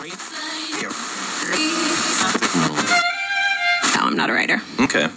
No, I'm not a writer. Okay.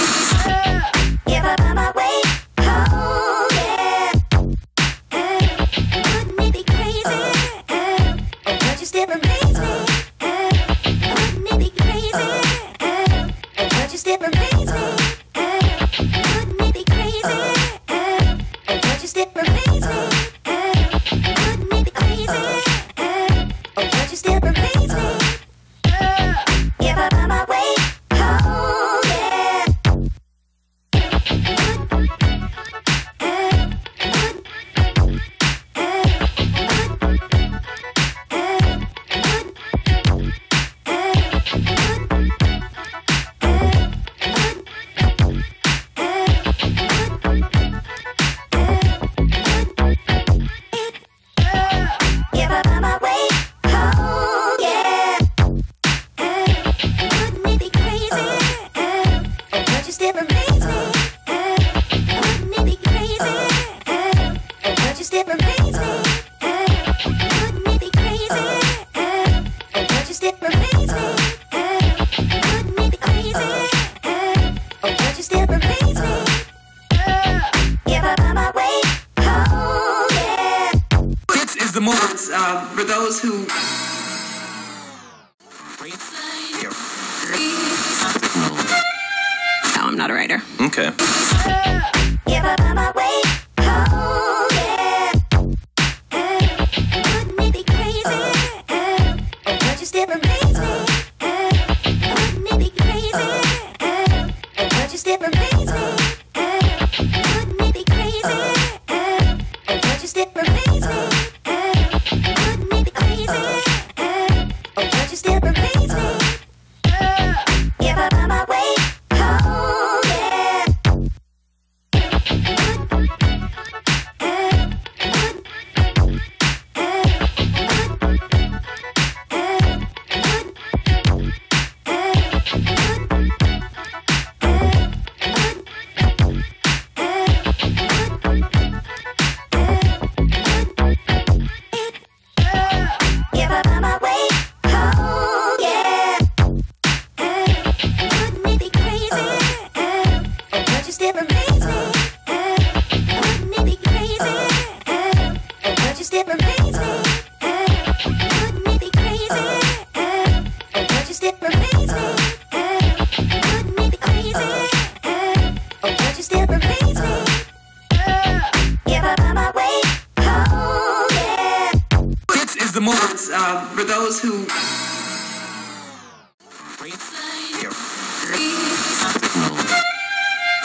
For those who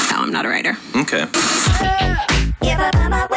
no, I'm not a writer. Okay. For those who no, I'm not a writer. Okay.